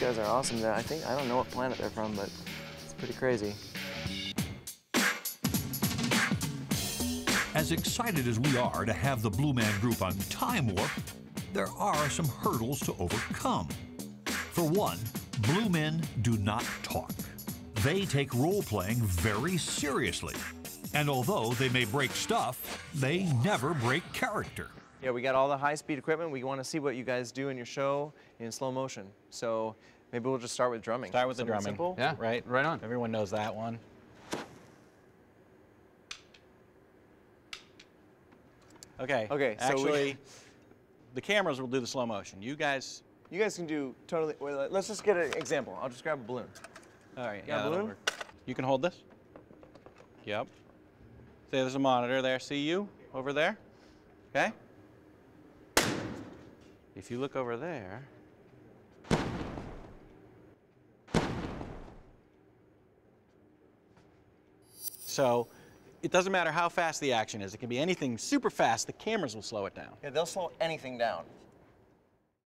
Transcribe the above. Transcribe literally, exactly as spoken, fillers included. guys are awesome. I think, I don't know what planet they're from, but it's pretty crazy. As excited as we are to have the Blue Man Group on Time Warp, there are some hurdles to overcome. For one, Blue Men do not talk. They take role-playing very seriously. And although they may break stuff, they never break character. Yeah, we got all the high-speed equipment. We want to see what you guys do in your show in slow motion. So maybe we'll just start with drumming. Start with Something the drumming. Simple. Yeah, right, right on. Everyone knows that one. Okay. Okay. Actually, so we... the cameras will do the slow motion. You guys, you guys can do totally. Wait, let's just get an example. I'll just grab a balloon. All right. Yeah, a balloon. You can hold this. Yep. Say there's a monitor there. See you over there. Okay. If you look over there, so it doesn't matter how fast the action is. It can be anything super fast. The cameras will slow it down. Yeah, they'll slow anything down.